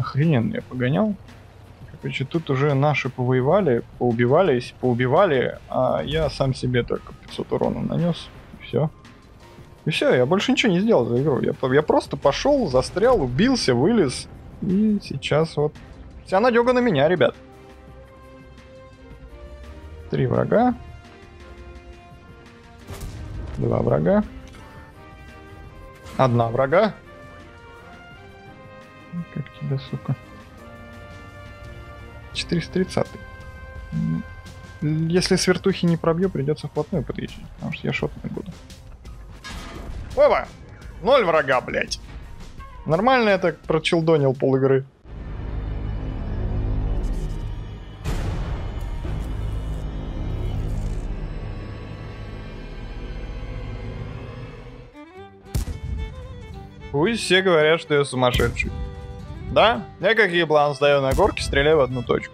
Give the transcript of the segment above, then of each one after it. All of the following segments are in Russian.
Охрененно я погонял. Короче, тут уже наши повоевали, поубивались, поубивали, а я сам себе только 500 урона нанес. И все. И все, я больше ничего не сделал за игру. Я просто пошел, застрял, убился, вылез. И сейчас вот... Вся надега на меня, ребят. 3 врага. 2 врага. 1 врага. Как тебя, сука? 430. Если с вертухи не пробью, придется вплотную подъезжать, потому что я шотный буду. Опа! 0 врага, блять. Нормально я так прочелдонил пол игры. Пусть все говорят, что я сумасшедший. Да? Я как еблан сдаю на горке, стреляю в одну точку.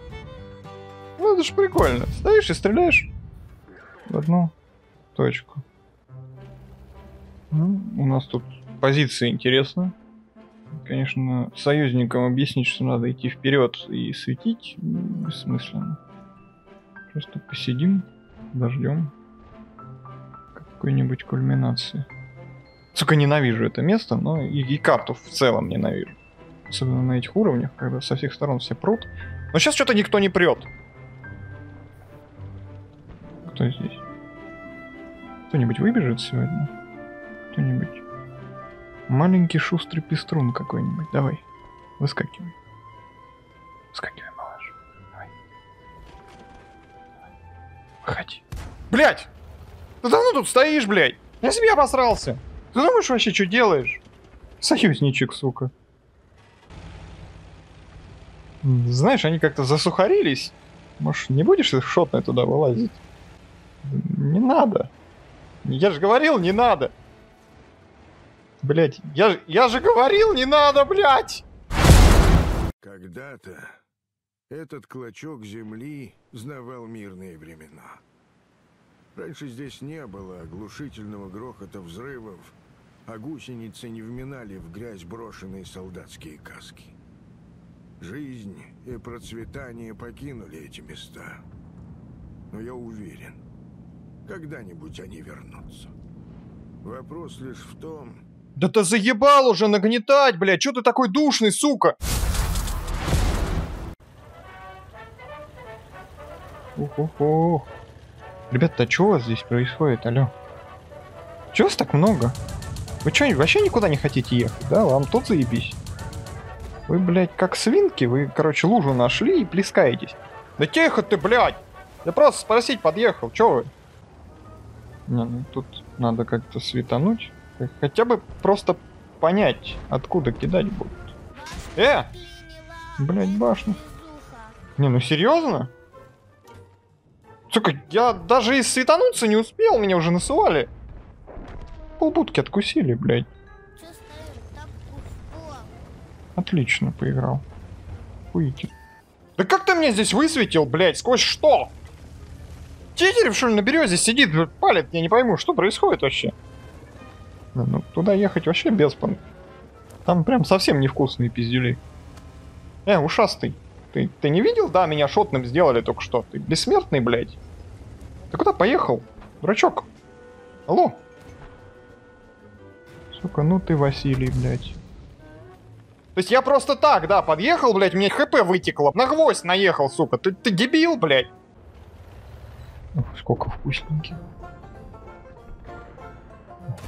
Ну это ж прикольно. Стоишь и стреляешь в одну точку. Ну, у нас тут позиция интересна. Конечно, союзникам объяснить, что надо идти вперед и светить, бессмысленно. Просто посидим, подождем какой-нибудь кульминации. Сука, ненавижу это место, но и карту в целом ненавижу. Особенно на этих уровнях, когда со всех сторон все прут. Но сейчас что-то никто не прет. Кто здесь? Кто-нибудь выбежит сегодня? Кто-нибудь? Маленький шустрый пеструн какой-нибудь. Давай, выскакивай. Выскакивай, малыш. Давай. Выходи. Блядь! Ты давно тут стоишь, блядь? Я себе обосрался. Ты думаешь вообще, что делаешь? Союзничек, сука. Знаешь, они как-то засухарились. Может, не будешь шотной туда вылазить? Не надо. Я же говорил, не надо. Блять, я же говорил, не надо, блять! Когда-то этот клочок земли знавал мирные времена. Раньше здесь не было оглушительного грохота взрывов, а гусеницы не вминали в грязь брошенные солдатские каски. Жизнь и процветание покинули эти места. Но я уверен, когда-нибудь они вернутся. Вопрос лишь в том... Да ты заебал уже нагнетать, блядь! Чё ты такой душный, сука? Ух-ух-ух. Ребята, а чё у вас здесь происходит, алё? Чё вас так много? Вы чё, вообще никуда не хотите ехать, да? Вам тут заебись. Вы, блядь, как свинки, вы, короче, лужу нашли и плескаетесь. Да тихо ты, блядь! Я просто спросить подъехал, чё вы? Не, ну тут надо как-то светануть. Хотя бы просто понять, откуда кидать будут. Блять, башня. Не, ну серьезно? Сука, я даже и светануться не успел, меня уже насывали. Полбутки откусили, блядь. Отлично поиграл. Хуйки. Да как ты мне здесь высветил, блядь, сквозь что? Тетерев, что ли, на березе сидит, палит, я не пойму, что происходит вообще. Ну, туда ехать вообще без панк. Там прям совсем невкусные пиздюли. Ушастый. Ты не видел? Да, меня шотным сделали только что. Ты бессмертный, блядь. Ты куда поехал? Дурачок. Алло. Сука, ну ты, Василий, блядь. То есть я просто так, да, подъехал, блядь, мне хп вытекло. На гвоздь наехал, сука. Ты дебил, блядь. Ох, сколько вкусненьких.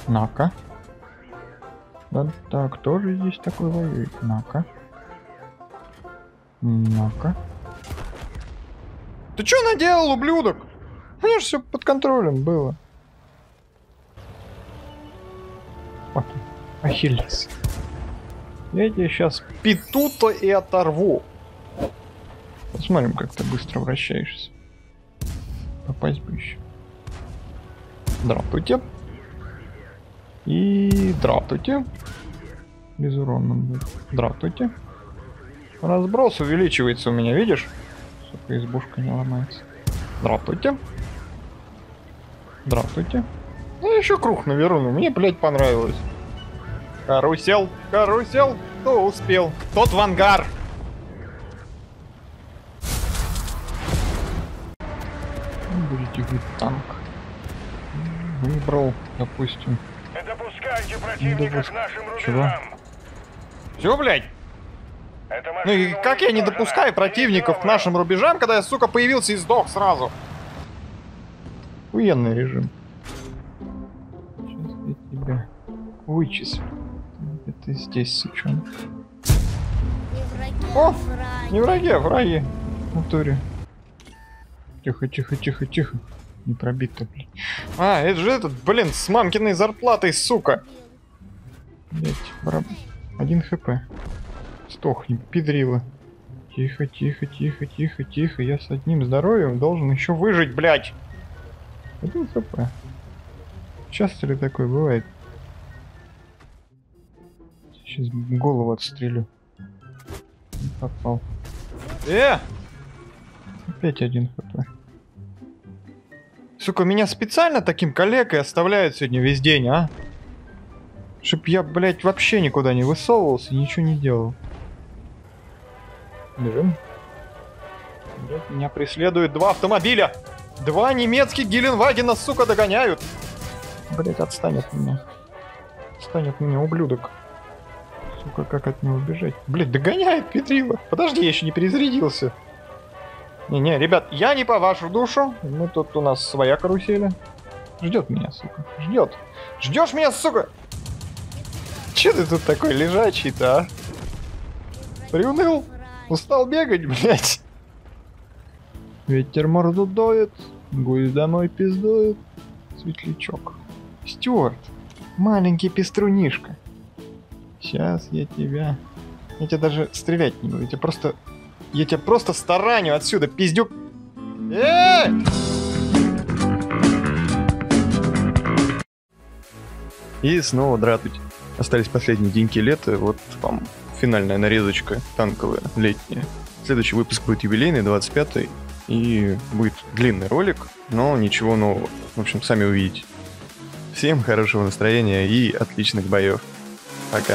На-ка. Да, кто же здесь такой воюет? На-ка. На-ка. Ты чё наделал, ублюдок? У меня же всё под контролем было. Вот. Ахиллес. Я тебе сейчас петуто и оторву. Посмотрим, как ты быстро вращаешься. Попасть бы еще. Здравствуйте. И дратуйте. Без урона. Дратуйте. Разброс увеличивается у меня, видишь? Сука, избушка не ломается. Дратуйте. Дратуйте. Я еще круг наверну. Мне, блядь, понравилось. Карусел. Кто успел? Тот в ангар. выстегивает танк. Выбрал, допустим. Допускайте противника к нашим рубежам. Все, блядь. Ну и как я не допускаю противников к нашим рубежам, когда я, сука, появился и сдох сразу? Охуенный режим. Сейчас я тебя вычислю. Где ты здесь, сучонок? О! Не враги, а враги. В натуре. Тихо, тихо, тихо, тихо. Не пробито, блин. А, это же этот, блин, с мамкиной зарплатой, сука. Блять, бараб... 1 хп. Стохни, педрила. Тихо, тихо, тихо, тихо, тихо. Я с одним здоровьем должен еще выжить, блять. 1 хп. Часто ли такое бывает? Сейчас голову отстрелю. Не попал. Опять 1 хп. Сука, меня специально таким калекой оставляют сегодня весь день, а? Чтоб я, блядь, вообще никуда не высовывался, ничего не делал. Бежим. Меня преследуют 2 автомобиля. 2 немецких Геленвагена, сука, догоняют. Блядь, отстань от меня. Отстань от меня, ублюдок. Сука, как от него убежать? Блядь, догоняет, петрила. Подожди, я еще не перезарядился. Не-не, ребят, я не по вашу душу. Ну, тут у нас своя карусель. Ждет меня, сука. Ждет. Ждешь меня, сука? Че ты тут такой лежачий-то, а? Приуныл? Устал бегать, блядь? Ветер морду доет. Гусь домой пиздует. Светлячок. Стюарт. Маленький пеструнишка. Сейчас я тебя... Я тебя даже стрелять не буду. Я тебя просто старанию отсюда, пиздюк. И снова дратуть. Остались последние деньки лета. Вот вам финальная нарезочка танковая, летняя. Следующий выпуск будет юбилейный, 25-й. И будет длинный ролик, но ничего нового. В общем, сами увидите. Всем хорошего настроения и отличных боев. Пока.